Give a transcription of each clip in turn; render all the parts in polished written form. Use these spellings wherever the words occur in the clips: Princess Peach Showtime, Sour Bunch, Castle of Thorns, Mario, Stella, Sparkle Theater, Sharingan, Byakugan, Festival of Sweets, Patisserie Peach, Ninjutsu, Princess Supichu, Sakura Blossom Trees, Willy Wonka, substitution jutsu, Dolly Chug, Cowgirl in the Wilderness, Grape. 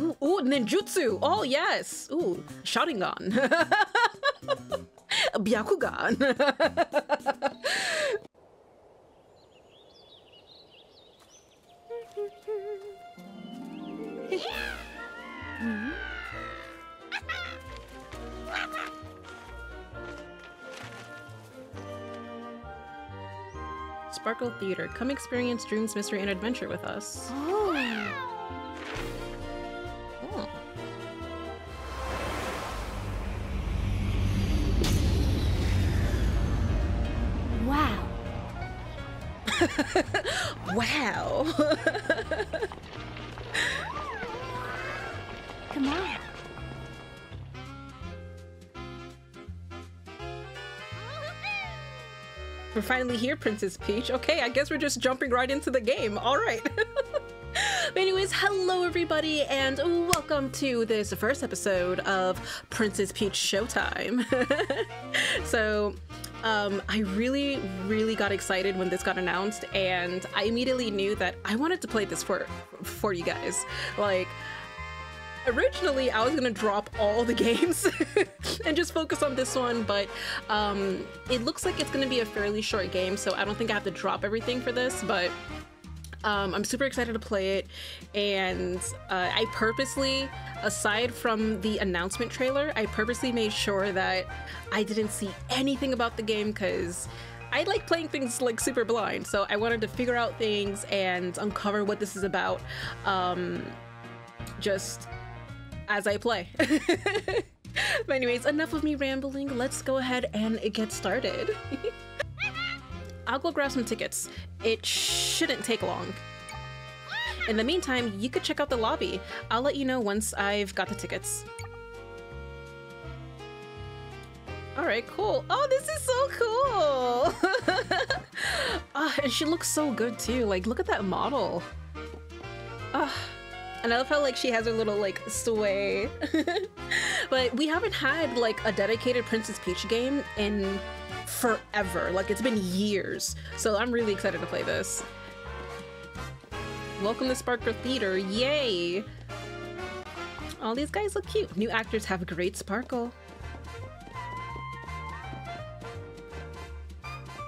Ooh, ooh, ninjutsu! Oh, yes! Ooh, Sharingan. Byakugan. Sparkle Theater. Come experience dreams, mystery, and adventure with us. Oh. Wow. Wow. Come on. We're finally here, Princess Peach. Okay, I guess we're just jumping right into the game. All right. But anyways, hello everybody and welcome to this first episode of Princess Peach Showtime. So, I really got excited when this got announced, and I immediately knew that I wanted to play this for you guys. Like, originally I was gonna drop all the games and just focus on this one, but it looks like it's gonna be a fairly short game, so I don't think I have to drop everything for this, but I'm super excited to play it, and I purposely, aside from the announcement trailer, I purposely made sure that I didn't see anything about the game because I like playing things like super blind, so I wanted to figure out things and uncover what this is about just as I play. But anyways, enough of me rambling, let's go ahead and get started. I'll go grab some tickets. It shouldn't take long. In the meantime, you could check out the lobby. I'll let you know once I've got the tickets. All right, cool. Oh, this is so cool. Oh, and she looks so good too. Like, look at that model. Oh, and I love how like she has her little like sway. But we haven't had like a dedicated Princess Peach game in forever. Like, it's been years, so I'm really excited to play this. Welcome to Sparkle Theater. Yay! All these guys look cute. New actors have great sparkle.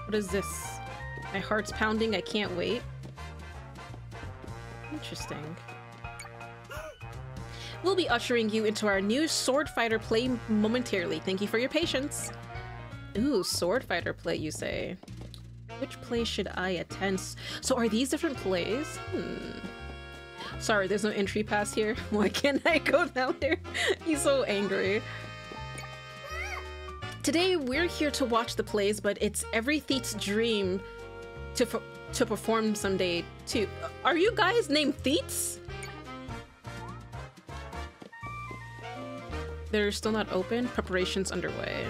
What is this? My heart's pounding. I can't wait. Interesting. We'll be ushering you into our new sword fighter play momentarily. Thank you for your patience. Ooh, sword fighter play, you say? Which play should I attend? So are these different plays? Sorry, there's no entry pass here. Why can't I go down there? He's so angry. Today, we're here to watch the plays, but it's every thief's dream to perform someday, too. Are you guys named thieves? They're still not open. Preparations underway.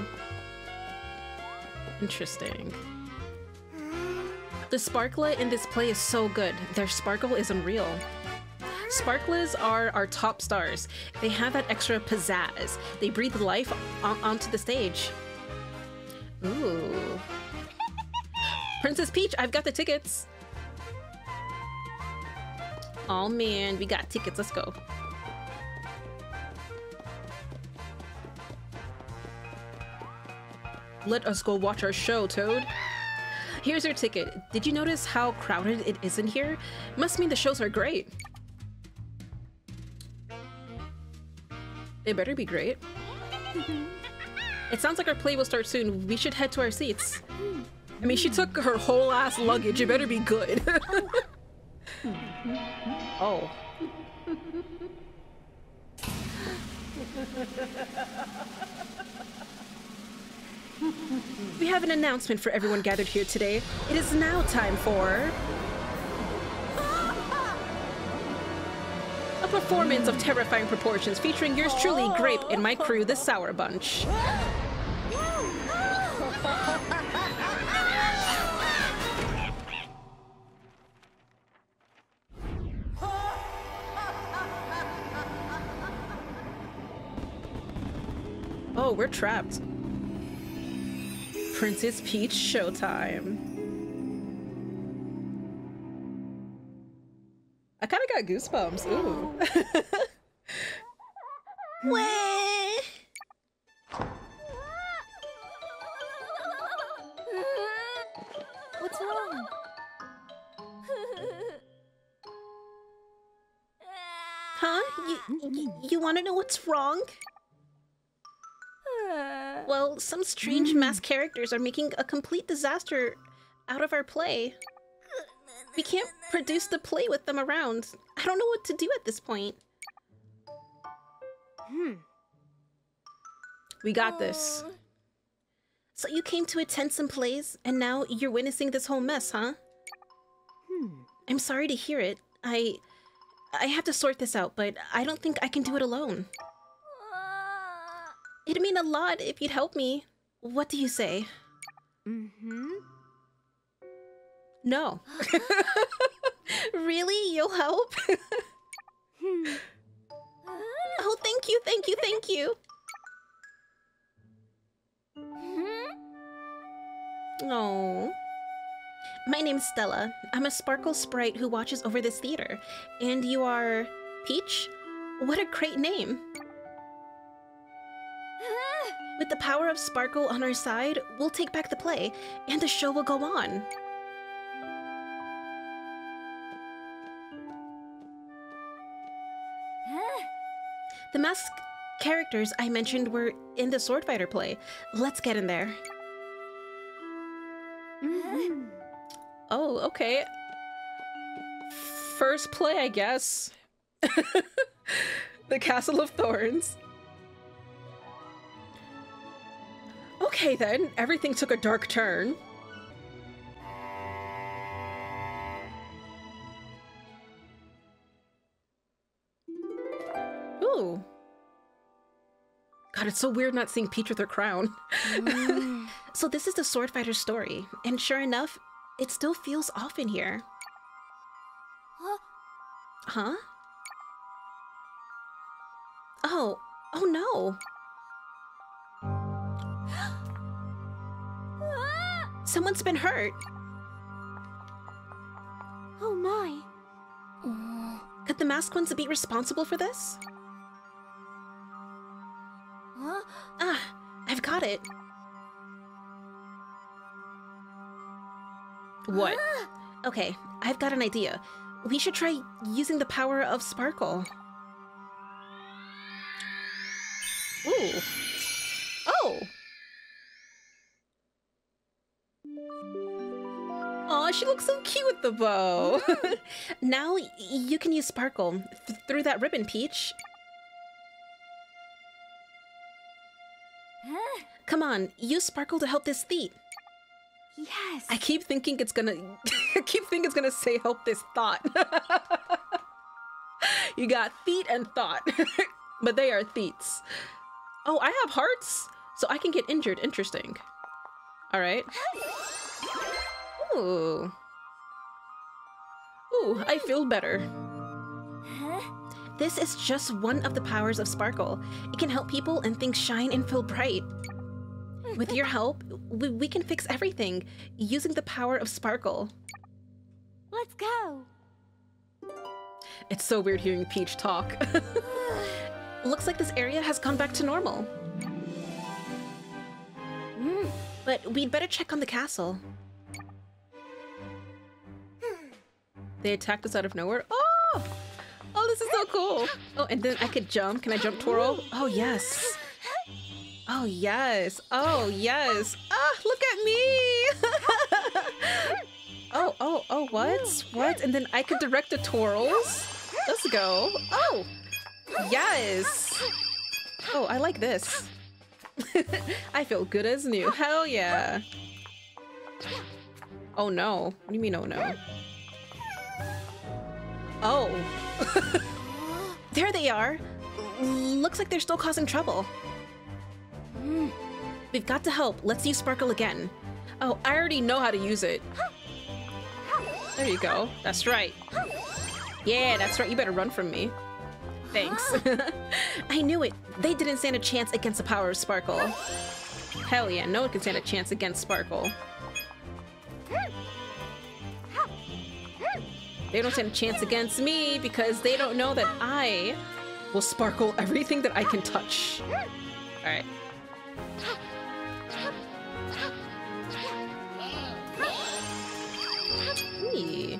Interesting. The sparkle in this play is so good. Their sparkle is unreal. Sparklers are our top stars. They have that extra pizzazz. They breathe life onto the stage. Ooh. Princess Peach, I've got the tickets. Oh man, we got tickets. Let's go. Let us go watch our show, Toad. Here's your ticket. Did you notice how crowded it is in here? Must mean the shows are great. They better be great. It sounds like our play will start soon. We should head to our seats. I mean, she took her whole ass luggage. It better be good. Oh. We have an announcement for everyone gathered here today. It is now time for a performance of terrifying proportions featuring yours truly, Grape, and my crew, the Sour Bunch. Oh, we're trapped. Princess Peach Showtime. I kind of got goosebumps. Ooh. Wah! What's wrong? Huh? You want to know what's wrong? Well, some strange masked characters are making a complete disaster out of our play. We can't produce the play with them around. I don't know what to do at this point. We got this. So you came to attend some plays, and now you're witnessing this whole mess, huh? I'm sorry to hear it. I have to sort this out, but I don't think I can do it alone. It'd mean a lot if you'd help me. What do you say? No. Really? You'll help? Oh, thank you, thank you, thank you. Oh. My name's Stella. I'm a sparkle sprite who watches over this theater. And you are... Peach? What a great name. With the power of Sparkle on our side, we'll take back the play, and the show will go on. The masked characters I mentioned were in the sword fighter play. Let's get in there. Oh, okay. First play, I guess. The Castle of Thorns. Okay then, everything took a dark turn. Ooh. God, it's so weird not seeing Peach with her crown. So this is the sword fighter's story, and sure enough, it still feels off in here. Huh? Oh. Oh no. Someone's been hurt. Oh my. Could the masked ones be responsible for this? Ah, I've got it. What? Okay, I've got an idea. We should try using the power of Sparkle. Ooh. Oh! Aw, she looks so cute with the bow. Now you can use Sparkle through that ribbon, Peach. Come on, use Sparkle to help this thief. Yes. I keep thinking it's gonna. I keep thinking it's gonna say help this thought. You got feet and thought, but they are thieves. Oh, I have hearts, so I can get injured. Interesting. All right. Ooh. Ooh, I feel better. This is just one of the powers of Sparkle. It can help people and things shine and feel bright. With your help, we can fix everything using the power of Sparkle. Let's go. It's so weird hearing Peach talk. Looks like this area has gone back to normal. But we'd better check on the castle. They attacked us out of nowhere. Oh! Oh, this is so cool. Oh, and then I could jump. Can I jump, Toro? Oh, yes. Oh, yes. Oh, yes. Ah, look at me. Oh, what? What? And then I could direct the twirls. Let's go. Oh, yes. Oh, I like this. I feel good as new. Hell yeah. Oh, no. What do you mean, oh, no? Oh. There they are. Looks like they're still causing trouble. We've got to help. Let's use Sparkle again. Oh, I already know how to use it. There you go. That's right. Yeah, that's right. You better run from me. Thanks. I knew it. They didn't stand a chance against the power of Sparkle. Hell yeah, no one can stand a chance against Sparkle. They don't stand a chance against me because they don't know that I will sparkle everything that I can touch. Alright. Hey.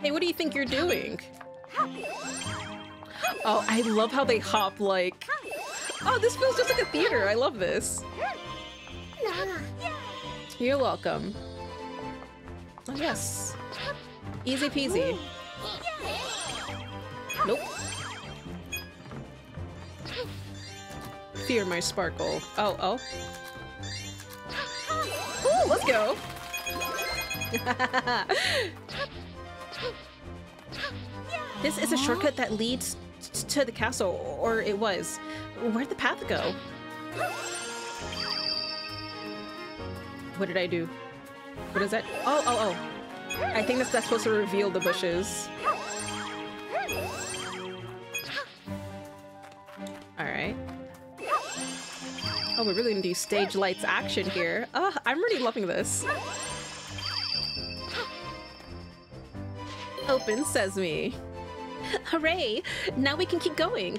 Hey, what do you think you're doing? Oh, I love how they hop like... Oh, this feels just like a theater. I love this. You're welcome. Oh, yes. Easy peasy. Nope. Fear my sparkle. Oh, oh. Ooh, let's go. This is a shortcut that leads to the castle, or it was. Where'd the path go? What did I do? What is that? Oh, oh, oh. I think that's supposed to reveal the bushes. Alright. Oh, we're really gonna do stage lights action here. Oh, I'm really loving this. Open sesame. Hooray! Now we can keep going.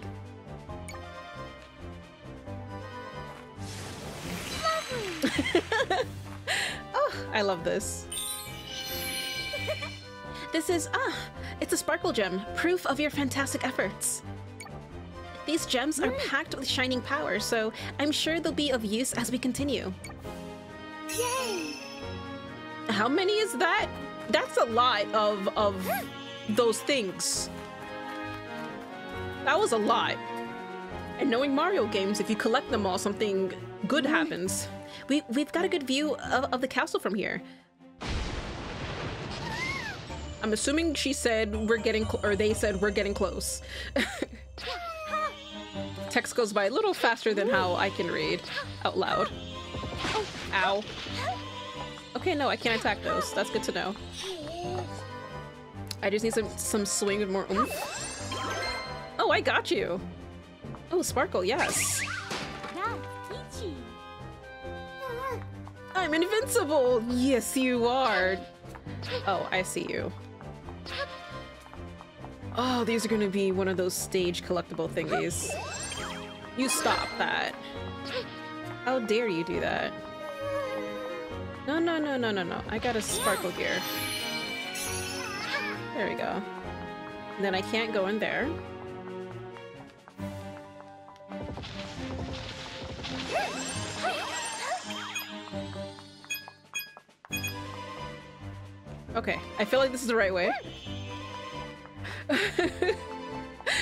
Oh, I love this. This is, it's a sparkle gem, proof of your fantastic efforts. These gems are packed with shining power, so I'm sure they'll be of use as we continue. Yay! How many is that? That's a lot of those things. That was a lot. And knowing Mario games, if you collect them all, something good happens. We've got a good view of the castle from here. I'm assuming she said we're getting, or they said we're getting close. Text goes by a little faster than how I can read out loud. Ow. Okay, no, I can't attack those. That's good to know. I just need some swing and more oomph. Oh, I got you. Oh, Sparkle, yes. I'm invincible! Yes, you are! Oh, I see you. Oh, these are gonna be one of those stage collectible thingies. You stop that. How dare you do that? No, no, no, no, no, no. I got a sparkle gear. There we go. Then I can't go in there. Okay, I feel like this is the right way.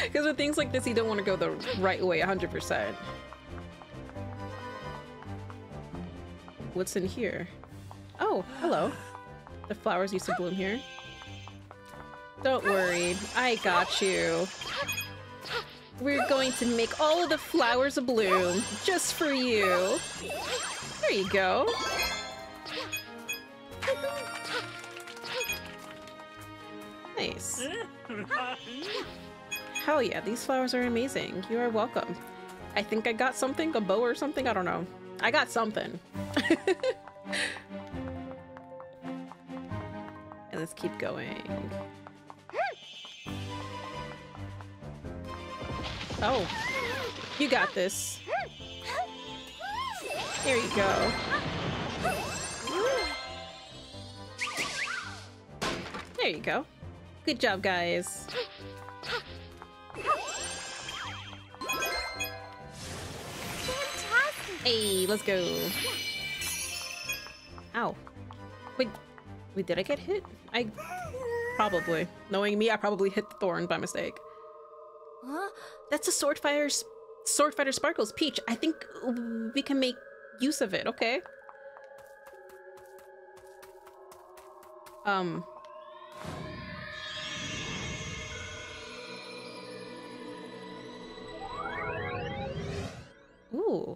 Because with things like this, you don't want to go the right way 100%. What's in here? Oh, hello. The flowers used to bloom here. Don't worry, I got you. We're going to make all of the flowers bloom just for you. There you go. Nice. Hell yeah, these flowers are amazing. You are welcome. I think I got something, a bow or something, I don't know. I got something. And let's keep going. Oh, you got this. There you go. There you go. Good job, guys. Fantastic. Hey, let's go. Ow. Wait, did I get hit? I probably. Knowing me, I probably hit the thorn by mistake. Huh? That's a sword fighter Sparkle's Peach. I think we can make use of it, okay? Ooh.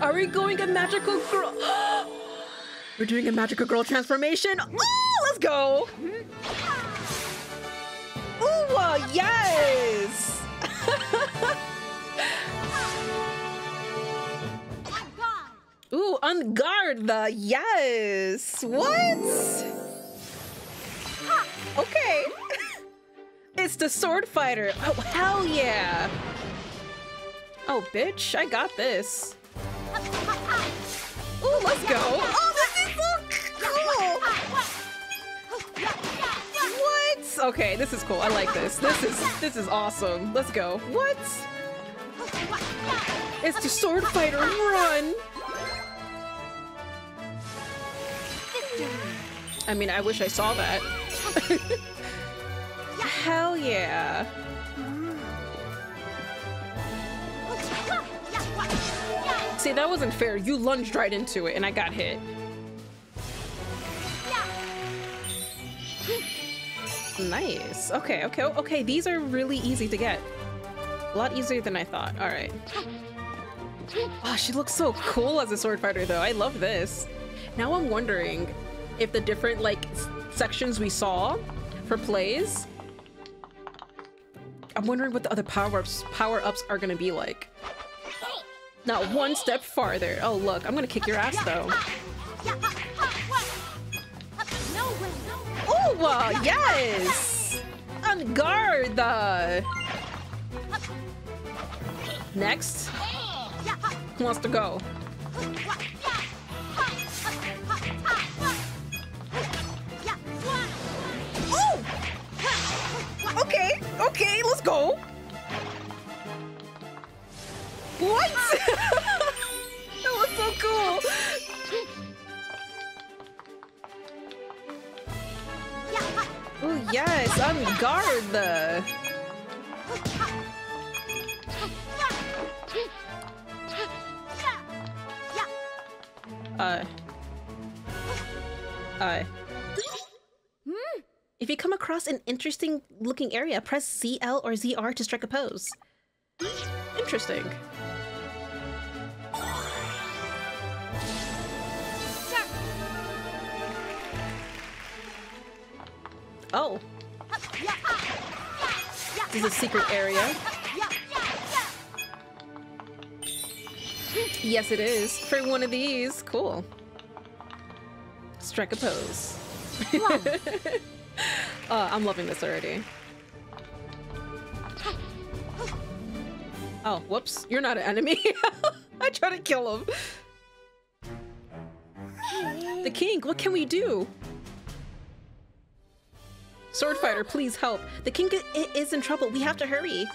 Are we going a magical girl? We're doing a magical girl transformation. Oh, let's go. Ooh, yes. Ooh, on guard, the yes. What? Okay. It's the sword fighter. Oh, hell yeah. Oh, bitch, I got this. Ooh, let's go. Oh, this is so cool. What? Okay, this is cool. I like this. This is awesome. Let's go. What? It's the sword fighter. Run. I mean, I wish I saw that. Hell yeah. See, that wasn't fair. You lunged right into it and I got hit. Nice. Okay, okay, okay. These are really easy to get. A lot easier than I thought. All right. Oh, she looks so cool as a sword fighter, though. I love this. Now I'm wondering if the different, like, sections we saw for plays, I'm wondering what the other power-ups are gonna be like. Not one step farther. Oh, look, I'm gonna kick your ass, though. Ooh, yes! On guard! Next. Who wants to go? Okay, okay, let's go. What? That was so cool. Oh yes, on guard. If you come across an interesting looking area, press ZL or ZR to strike a pose. Interesting. Oh. This is a secret area. Yes, it is. For one of these. Cool. Strike a pose. I'm loving this already. Oh, whoops. You're not an enemy. I try to kill him. The king, what can we do? Sword fighter, please help. The king is in trouble. We have to hurry.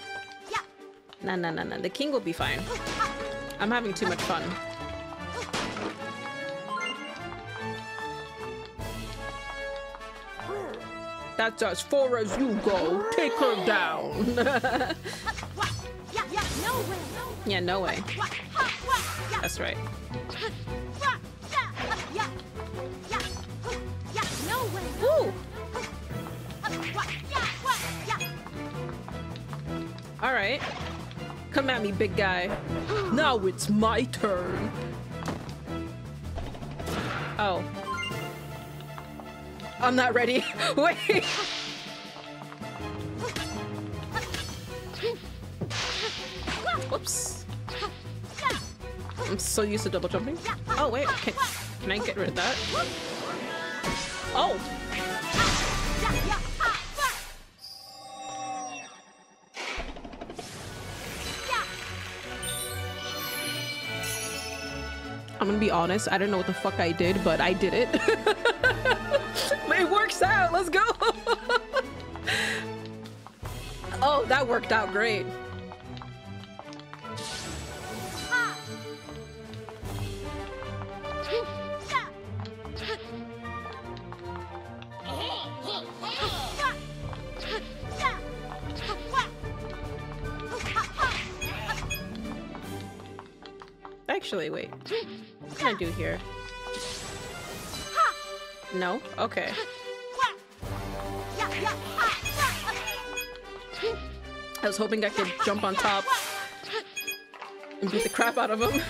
No, no, no, no. The king will be fine. I'm having too much fun. That's as far as you go. Take her down. Yeah, no way. That's right. Woo! All right. Come at me, big guy. Now it's my turn. Oh. I'm not ready. Wait. Whoops. I'm so used to double jumping. Oh, wait. Can I get rid of that? Oh. I'm gonna be honest. I don't know what the fuck I did, but I did it. It works out. Let's go. Oh, that worked out great. Actually, wait. What can I do here? No? Okay. I was hoping I could jump on top and beat the crap out of him.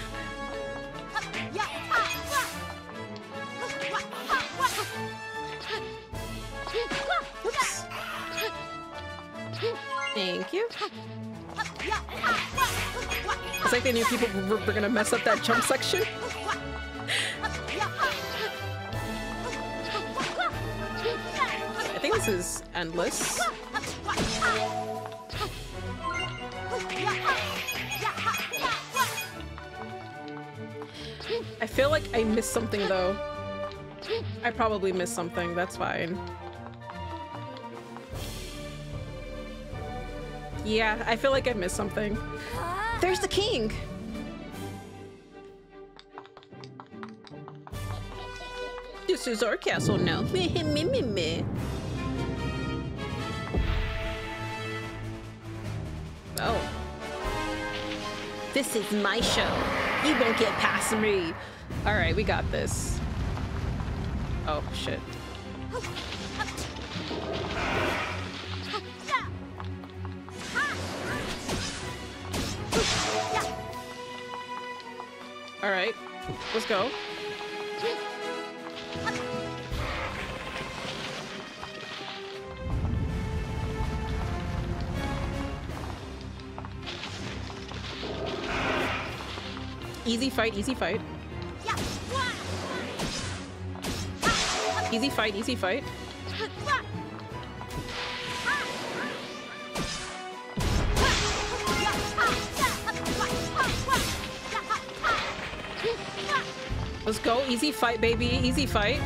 Oops. Thank you. It's like they knew people were gonna mess up that jump section. this is endless. I feel like I missed something though. I probably missed something, that's fine. Yeah, I feel like I missed something. There's the king! This is our castle now. Oh. This is my show. You won't get past me. Alright, we got this. Oh, shit. Alright, let's go. Easy fight, easy fight. Easy fight, easy fight. Let's go. Easy fight, baby. Easy fight.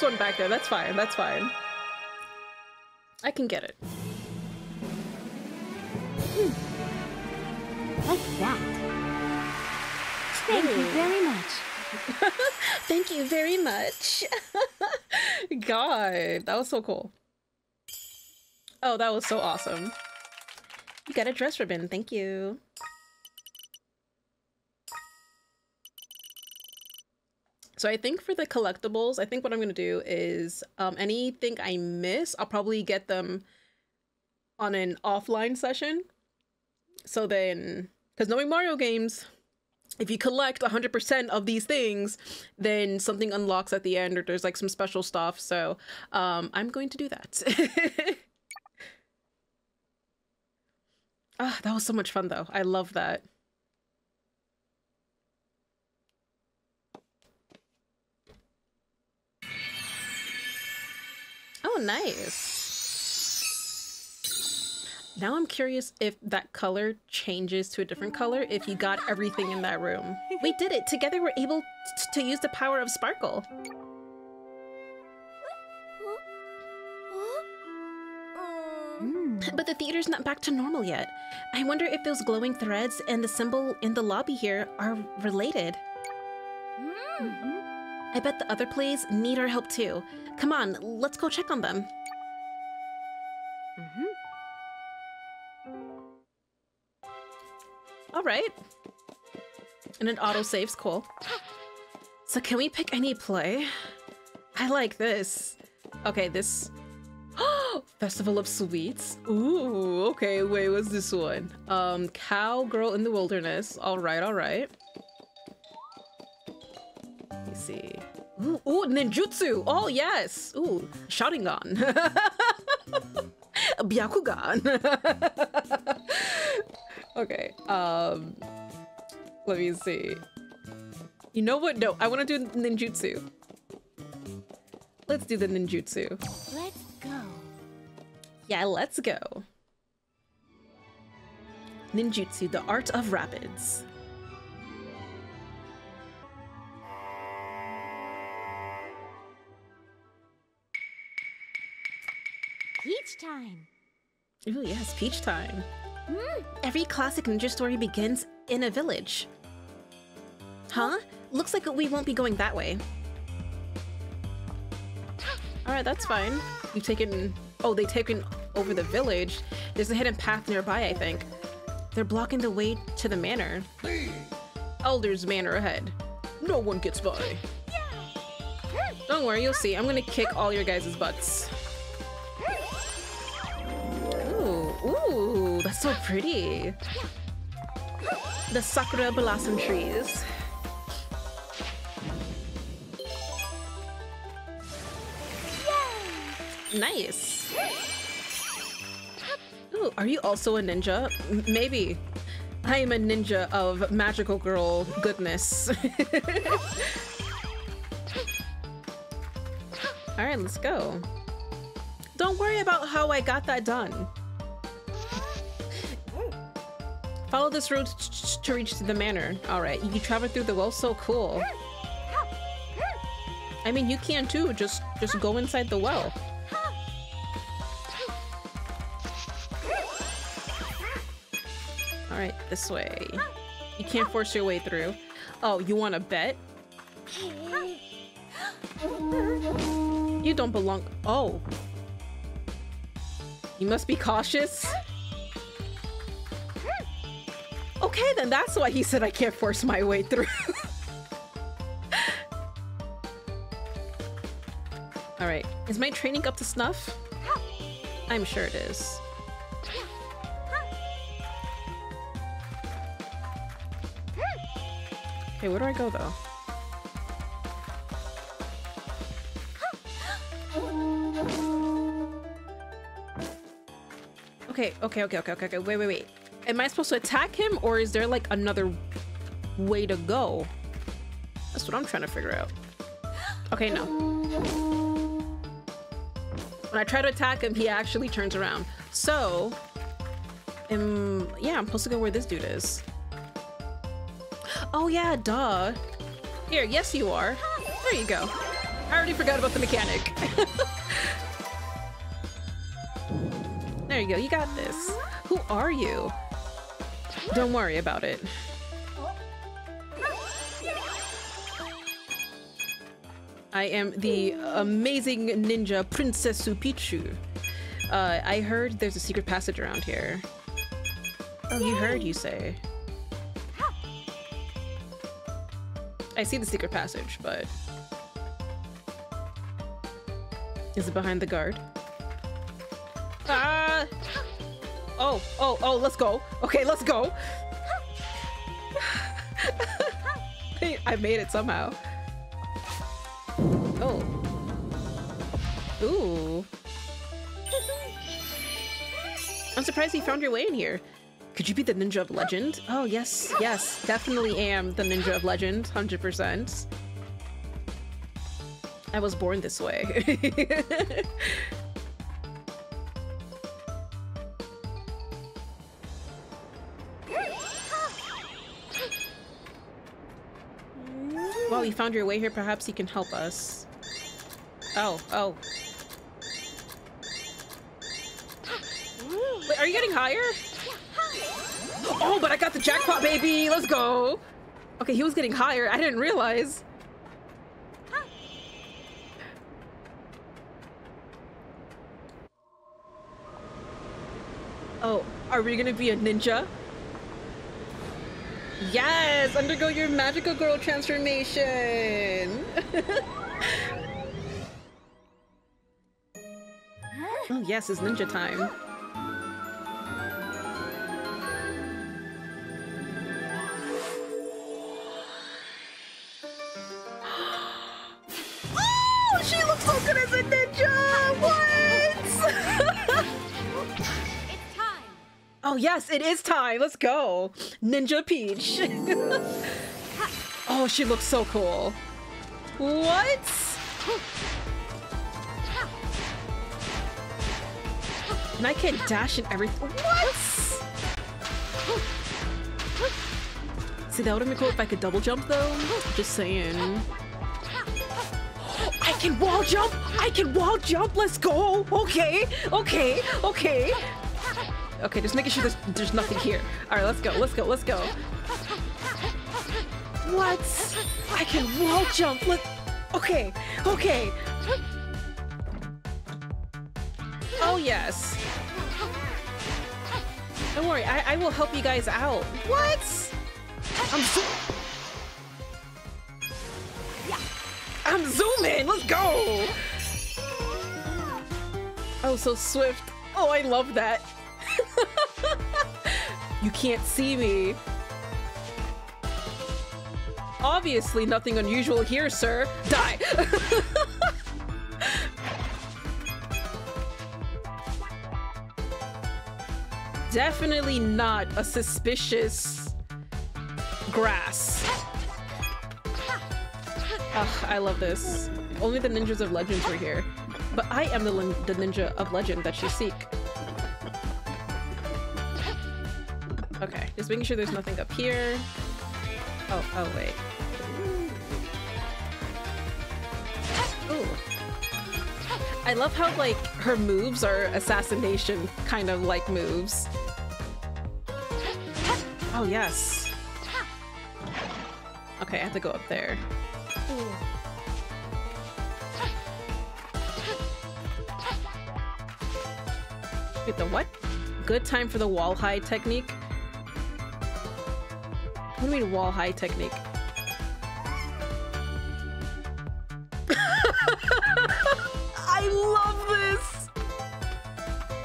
One back there, that's fine, that's fine. I can get it. Like that. Thank you very much. Thank you very much. God, that was so cool. Oh, that was so awesome. You got a dress ribbon, thank you. So I think for the collectibles, I think what I'm going to do is anything I miss, I'll probably get them on an offline session. So then, because knowing Mario games, if you collect 100% of these things, then something unlocks at the end or there's like some special stuff. So I'm going to do that. Ah, that was so much fun though. I love that. Oh, nice. Now I'm curious if that color changes to a different color if you got everything in that room. We did it! Together we're able to use the power of Sparkle. But the theater's not back to normal yet. I wonder if those glowing threads and the symbol in the lobby here are related. I bet the other plays need our help too. Come on, let's go check on them. All right. And an autosave's cool. So can we pick any play? I like this. Okay, this... Festival of Sweets. Ooh, okay, wait, what's this one? Cowgirl in the Wilderness. All right, all right. See. Ooh, ooh, ninjutsu! Oh yes! Ooh, Sharingan! Byakugan! Okay, let me see. You know what? No, I want to do ninjutsu. Let's do the ninjutsu. Let's go. Yeah, let's go. Ninjutsu, the art of rapids. Peach time! Ooh, yes, peach time. Every classic ninja story begins in a village. Huh? Looks like we won't be going that way. Alright, that's fine. You've taken... Oh, they've taken over the village. There's a hidden path nearby, I think. They're blocking the way to the manor. Elder's manor ahead. No one gets by. Don't worry, you'll see. I'm gonna kick all your guys' butts. Ooh, Oh, that's so pretty. The Sakura Blossom Trees. Nice. Ooh, are you also a ninja? Maybe. I am a ninja of magical girl goodness. All right, let's go. Don't worry about how I got that done. Follow this route to reach the manor. All right, you travel through the well. So cool. I mean, you can too. Just go inside the well. All right, this way. You can't force your way through. Oh, you want to bet? You don't belong. Oh. You must be cautious. Okay, then that's why he said I can't force my way through. All right, is my training up to snuff? I'm sure it is. Okay, where do I go though? Okay, wait. Am I supposed to attack him, or is there like another way to go? That's what I'm trying to figure out. Okay, no. When I try to attack him, he actually turns around. So, yeah, I'm supposed to go where this dude is. Oh yeah, duh. Here, yes you are. There you go. I already forgot about the mechanic. There you go, you got this. Who are you? Don't worry about it. I am the amazing ninja Princess Supichu. I heard there's a secret passage around here. Oh, you heard, you say? I see the secret passage, but... Is it behind the guard? Ah! Oh, let's go. Okay, let's go. I made it somehow. Oh. Ooh. I'm surprised you found your way in here. Could you be the ninja of legend? Oh, yes, definitely am the ninja of legend, 100%. I was born this way. Well, you found your way here. Perhaps you can help us. Oh. Wait, are you getting higher? Oh, but I got the jackpot, baby! Let's go! Okay, he was getting higher. I didn't realize. Oh, are we gonna be a ninja? Yes! Undergo your magical girl transformation! Oh yes, it's ninja time. Oh yes, it is time. Let's go, Ninja Peach. Oh, she looks so cool. What? And I can dash and everything. What? See, that would have been cool if I could double jump though. Just saying. I can wall jump. I can wall jump. Let's go. Okay. Okay, just making sure there's nothing here. All right, let's go. What? I can wall jump. Okay. Oh, yes. Don't worry, I will help you guys out. What? I'm zooming, let's go. Oh, so swift. Oh, I love that. You can't see me. Obviously nothing unusual here, sir. Die! Definitely not a suspicious grass. Ugh, I love this. Only the ninjas of legends were here. But I am the ninja of legend that you seek. Okay, just making sure there's nothing up here. Oh, oh wait. Ooh. I love how, like, her moves are assassination kind of like moves. Oh, yes. Okay, I have to go up there. Ooh. Wait, the what? Good time for the wall hide technique? What do you mean wall hide technique? I love this!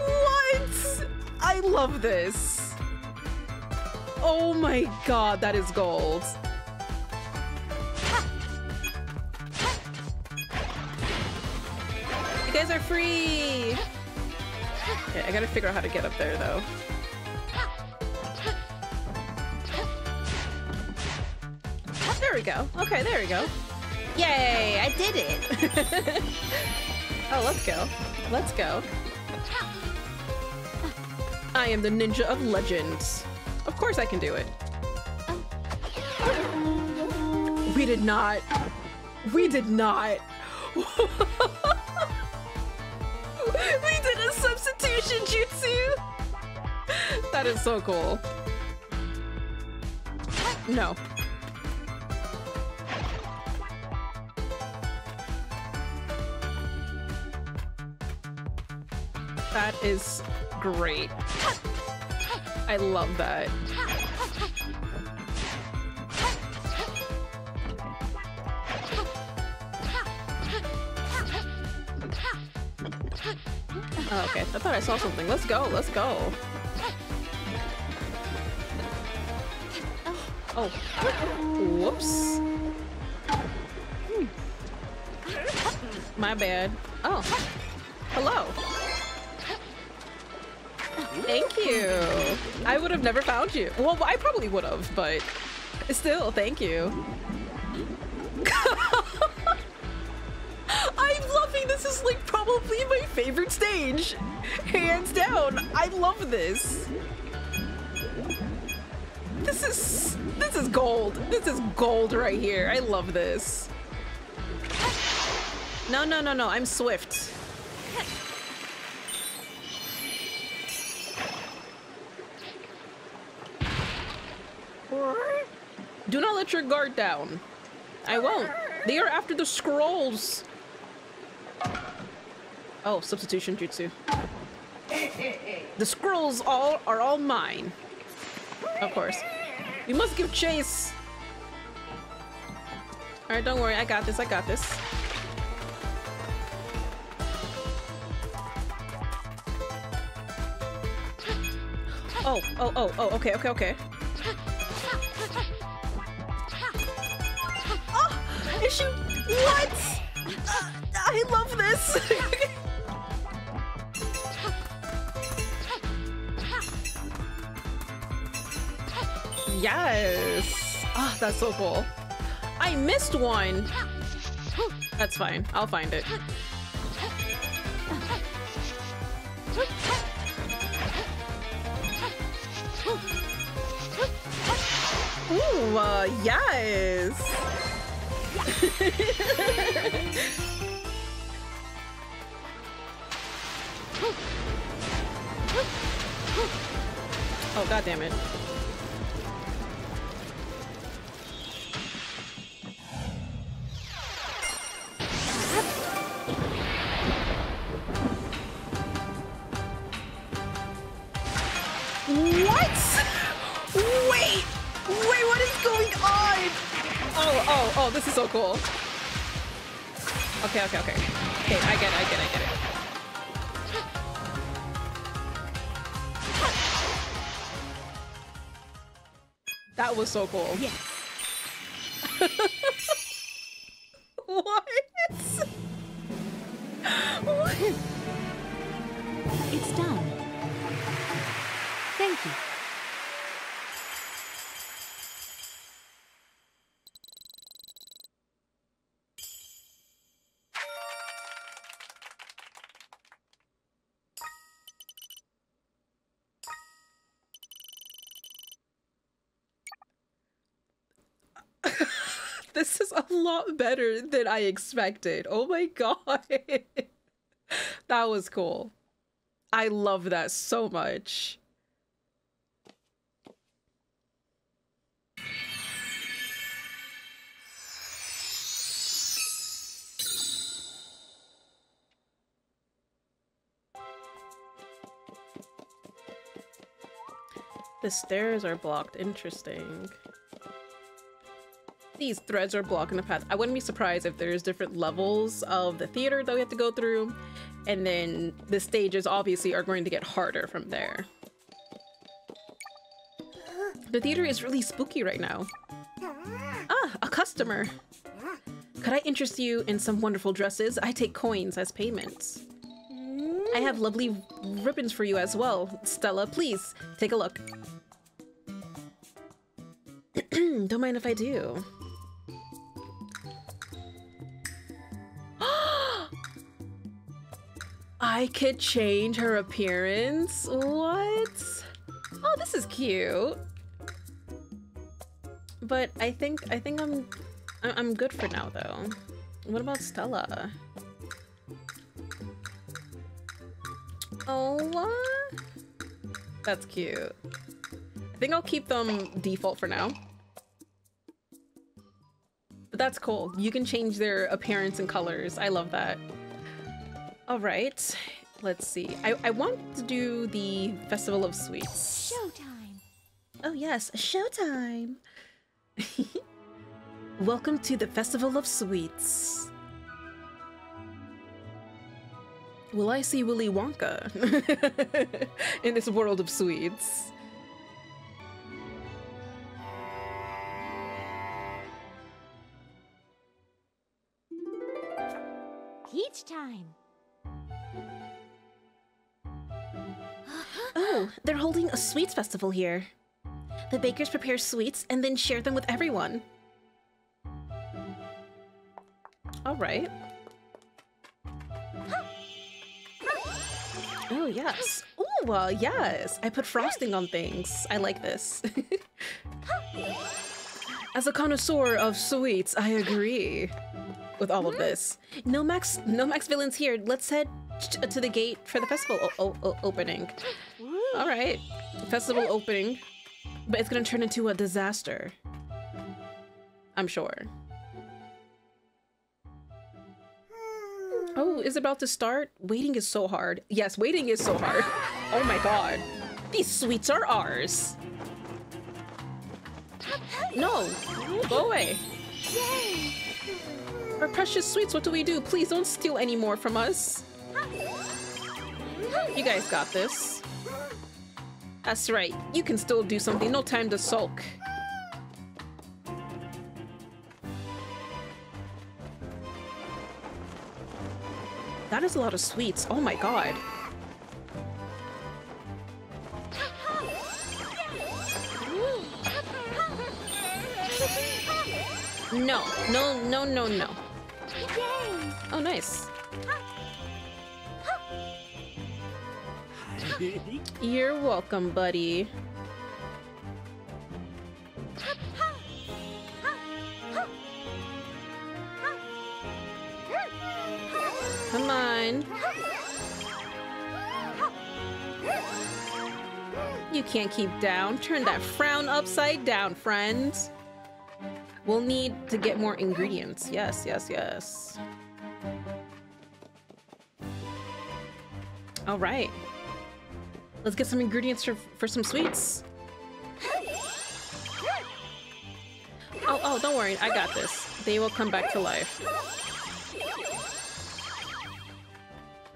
What? I love this! Oh my god, that is gold. You guys are free! Okay, I gotta figure out how to get up there though. There we go. Okay, there we go. Yay, I did it. Oh, let's go. Let's go. I am the ninja of legends. Of course I can do it. We did not. We did not. We did a substitution jutsu. That is so cool. No. That is great. I love that. Oh, okay, I thought I saw something. Let's go, let's go. Oh, whoops. My bad. Oh, hello. Thank you. I would have never found you. Well, I probably would have, but still, thank you. I'm loving this. This is like probably my favorite stage. Hands down. I love this. This is gold. This is gold right here. I love this. No, no, no, no. I'm swift. Do not let your guard down. I won't. They are after the scrolls. Oh, substitution jutsu. The scrolls are all mine. Of course. We must give chase. Alright, don't worry. I got this. I got this. Oh, oh, oh, oh. Okay, okay, okay. She, what? I love this. Yes. Oh, that's so cool. I missed one. That's fine. I'll find it. Ooh, yes. Oh, god damn it. What? Wait! Wait, what is going on? Oh, oh, oh, this is so cool. Okay, okay, okay. Okay, I get it, I get it, I get it. That was so cool. Yeah. What? What? It's done. Thank you. This is a lot better than I expected. Oh my god. That was cool. I love that so much. The stairs are blocked. Interesting. These threads are blocking the path. I wouldn't be surprised if there's different levels of the theater that we have to go through, and then the stages obviously are going to get harder from there. The theater is really spooky right now. Ah, a customer. Could I interest you in some wonderful dresses? I take coins as payments. I have lovely ribbons for you as well. Stella, please take a look. Don't mind if I do. I could change her appearance? What? Oh, this is cute. But I think I'm good for now though. What about Stella? Oh, what? That's cute. I think I'll keep them default for now. But that's cool. You can change their appearance and colors. I love that. All right, let's see. I want to do the Festival of Sweets. Showtime. Oh yes, showtime. Welcome to the Festival of Sweets. Will I see Willy Wonka in this world of sweets? Peach time. Oh, they're holding a sweets festival here. The bakers prepare sweets and then share them with everyone. All right. Oh, yes. Oh, yes. I put frosting on things. I like this. As a connoisseur of sweets, I agree with all of this. No Max villains here. Let's head to the gate for the festival opening. All right, festival opening, but it's gonna turn into a disaster, I'm sure. Oh, is it about to start? Waiting is so hard. Yes, waiting is so hard. Oh my god, these sweets are ours. No, go away. Our precious sweets, what do we do? Please don't steal any more from us. You guys got this. That's right, you can still do something. No time to sulk. That is a lot of sweets. Oh my god. No, no, no, no, no. Oh, nice. You're welcome, buddy. Come on. You can't keep down. Turn that frown upside down, friends. We'll need to get more ingredients. Yes, yes, yes. All right. Let's get some ingredients for some sweets. Oh, don't worry. I got this. They will come back to life.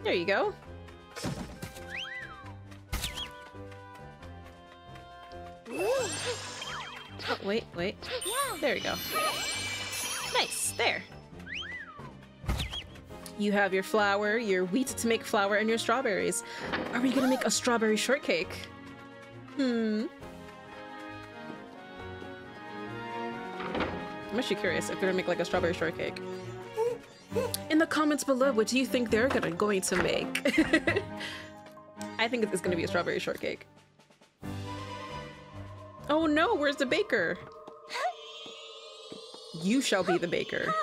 There you go. wait, wait. There we go. Nice, there. You have your flour, your wheat to make flour, and your strawberries. Are we gonna make a strawberry shortcake? Hmm. I'm actually curious if they're gonna make like a strawberry shortcake. In the comments below, what do you think they're going to make? I think it's gonna be a strawberry shortcake. Oh no, where's the baker? You shall be the baker.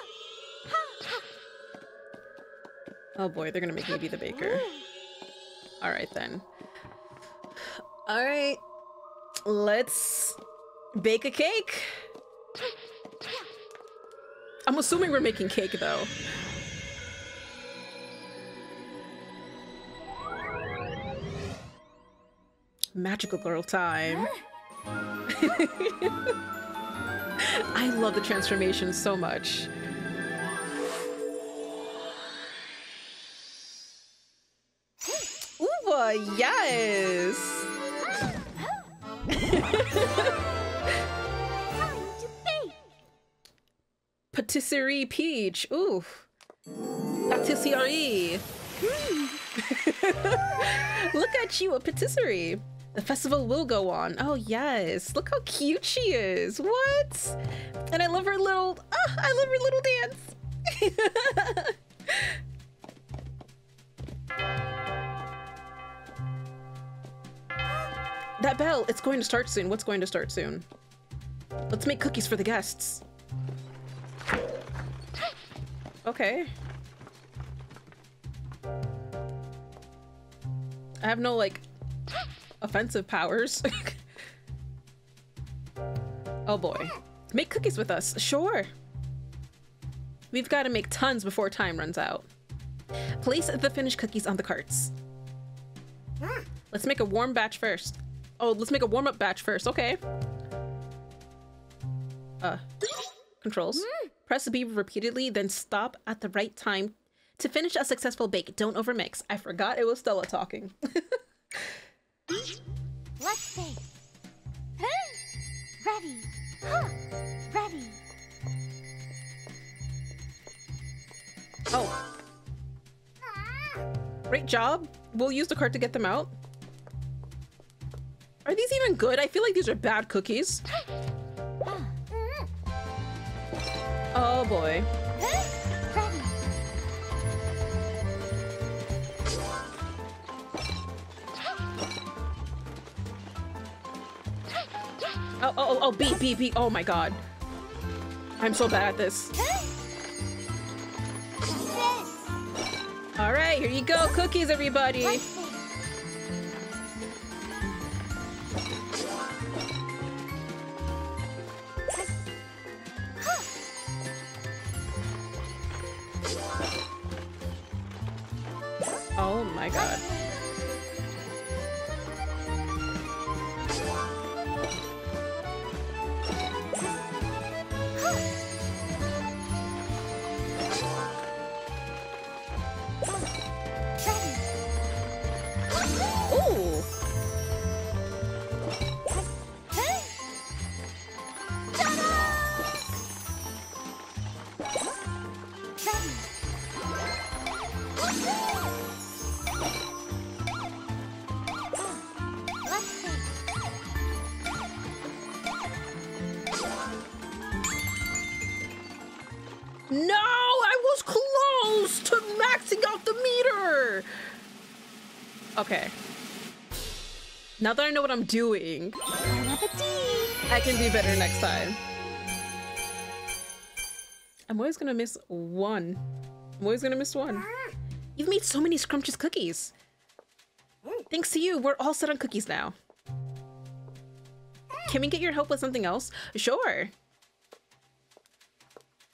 Oh boy, they're gonna make me be the baker. Alright then. Alright. Let's bake a cake. I'm assuming we're making cake though. Magical girl time. I love the transformation so much. Yes! Patisserie Peach. Ooh. Patisserie. Look at you, a patisserie. The festival will go on. Oh, yes. Look how cute she is. What? And I love her little... Oh, I love her little dance. That bell, it's going to start soon. What's going to start soon? Let's make cookies for the guests. Okay. I have no, like, offensive powers. Oh boy. Make cookies with us, sure. We've got to make tons before time runs out. Place the finished cookies on the carts. Let's make a warm batch first. Oh, let's make a warm-up batch first. Okay. Controls. Press B repeatedly, then stop at the right time to finish a successful bake. Don't overmix. I forgot it was Stella talking. Let's bake. Ready. Ready. Oh. Great job. We'll use the cart to get them out. Are these even good? I feel like these are bad cookies. Oh boy. Oh, beep. Oh my god. I'm so bad at this. All right, here you go. Cookies, everybody. Okay. Now that I know what I'm doing, I can do better next time. I'm always gonna miss one. You've made so many scrumptious cookies. Thanks to you, we're all set on cookies now. Can we get your help with something else? Sure.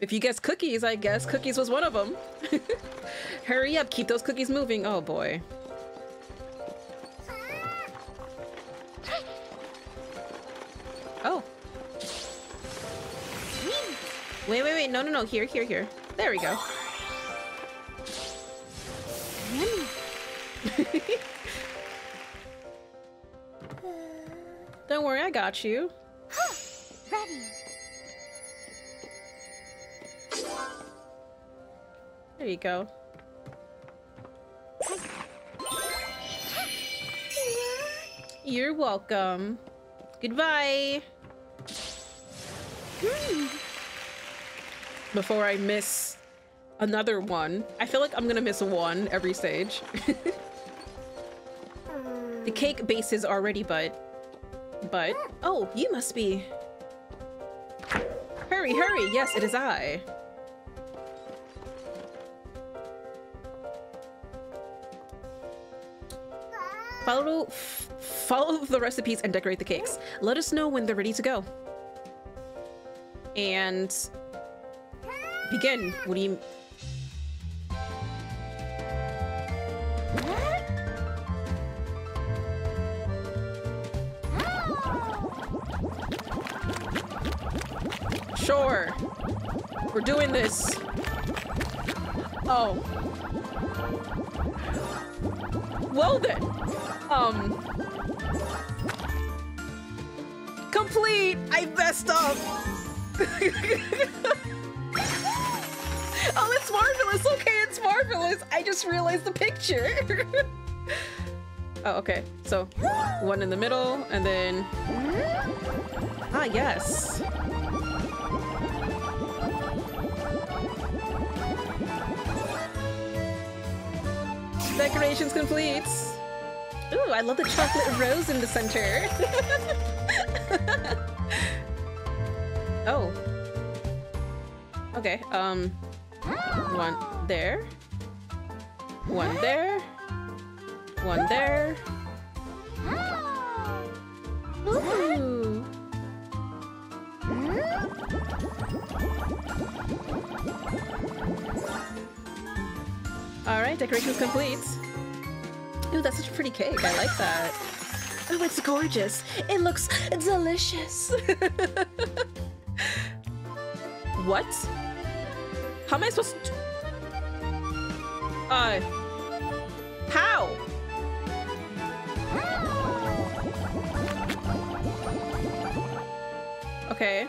If you guess cookies, I guess cookies was one of them. Hurry up, keep those cookies moving. Oh boy. Oh. Wait. No. Here. There we go. Don't worry, I got you. ready. There you go. You're welcome. Goodbye. Before I miss another one. I feel like I'm gonna miss one every stage. The cake base is already but oh, you must be. Hurry, hurry. Yes, it is I. Follow the recipes and decorate the cakes. Let us know when they're ready to go. And begin. What do you? Sure. We're doing this. Oh. Well then. Complete! I messed up! Oh, it's marvelous! Okay, it's marvelous! I just realized the picture! Oh, okay. So, one in the middle, and then... Ah, yes! Decorations complete! Ooh, I love the chocolate rose in the center. Oh. Okay, one there. One there. One there. Ooh. Alright, decorations complete. Ooh, that's such a pretty cake. I like that. Oh, it's gorgeous. It looks delicious. What? How am I supposed to... How? Okay, okay.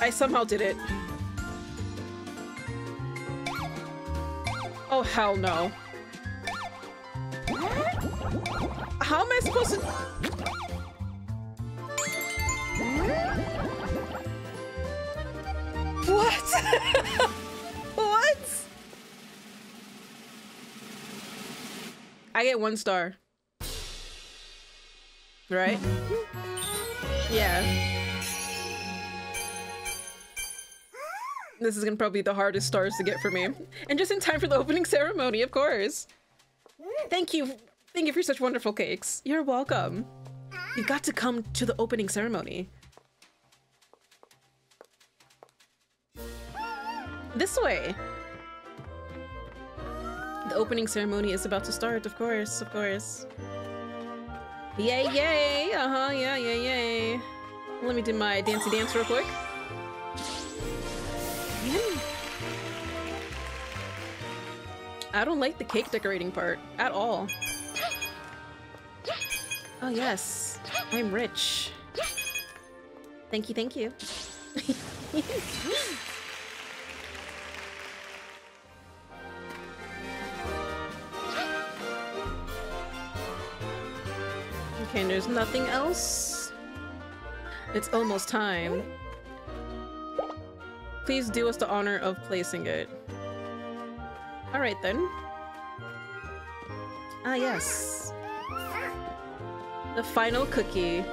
I somehow did it. Oh, hell no. How am I supposed to... What? What? I get 1 star. Right? Yeah. This is gonna probably be the hardest stars to get for me. And just in time for the opening ceremony, of course. Thank you. Thank you for such wonderful cakes. You're welcome. You got to come to the opening ceremony. This way! The opening ceremony is about to start, of course, of course. Yay, yay! Uh-huh, yeah, yeah, yay. Let me do my dancey dance real quick. I don't like the cake decorating part at all. Oh yes, I'm rich. Thank you, thank you. Okay, there's nothing else. It's almost time. Please do us the honor of placing it. Alright then. Ah yes. The final cookie.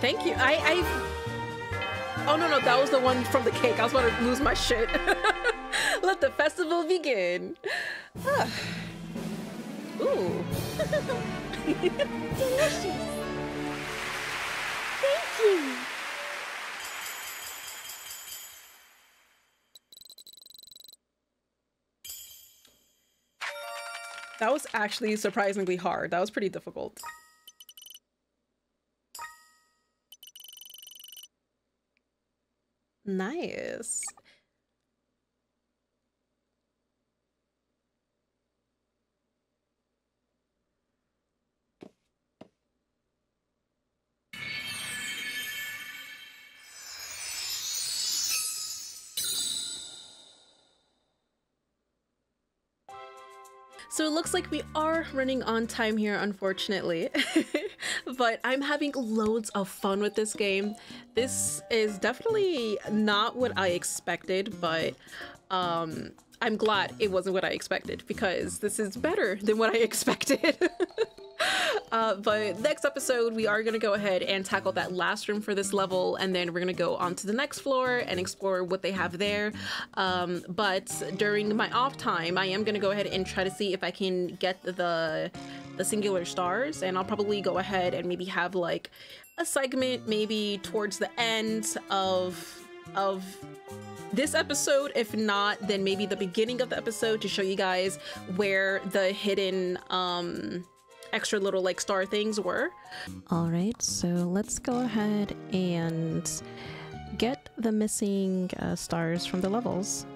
Thank you. Oh no, that was the one from the cake. I was about to lose my shit. Let the festival begin. Ah. Ooh. Delicious. Thank you. That was actually surprisingly hard. That was pretty difficult. Nice. So it looks like we are running on time here, unfortunately, but I'm having loads of fun with this game. This is definitely not what I expected, but I'm glad it wasn't what I expected because this is better than what I expected. But next episode, we are going to go ahead and tackle that last room for this level, and then we're going to go on to the next floor and explore what they have there. But during my off time, I am going to go ahead and try to see if I can get the singular stars, and I'll probably go ahead and maybe have like a segment maybe towards the end of this episode, if not then maybe the beginning of the episode, to show you guys where the hidden extra little like star things were. All right, so let's go ahead and get the missing stars from the levels.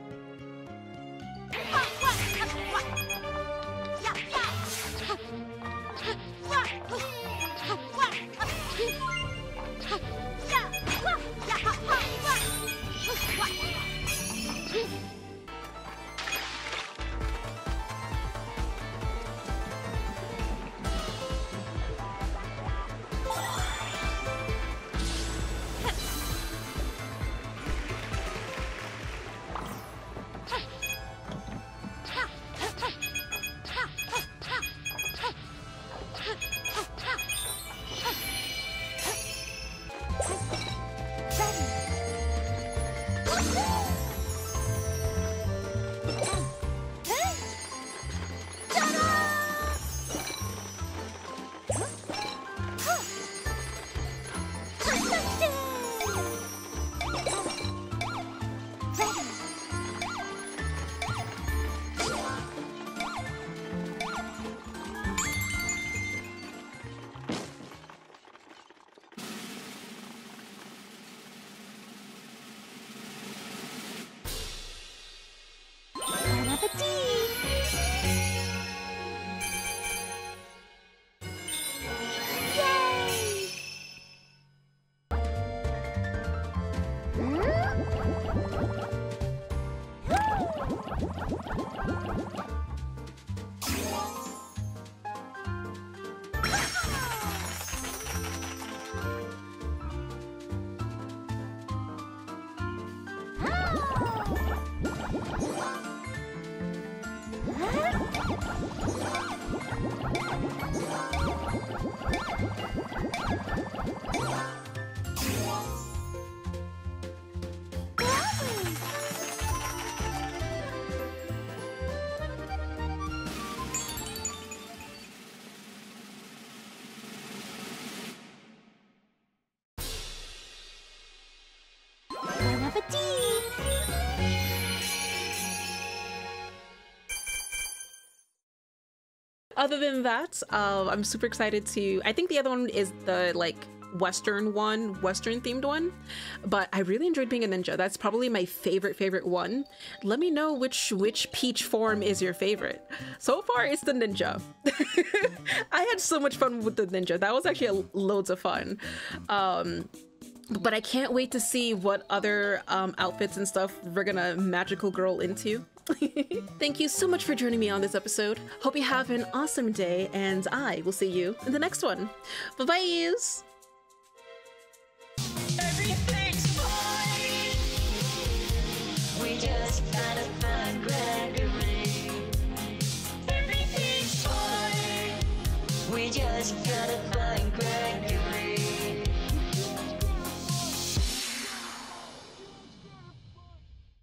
Other than that, I'm super excited to, I think the other one is the like Western themed one, but I really enjoyed being a ninja. That's probably my favorite one. Let me know which Peach form is your favorite. So far it's the ninja. I had so much fun with the ninja. That was actually loads of fun. But I can't wait to see what other outfits and stuff we're gonna magical girl into. Thank you so much for joining me on this episode. Hope you have an awesome day, and I will see you in the next one. Bye-byes! Everything's fine. We just gotta find Gregory. Everything's fine. We just gotta find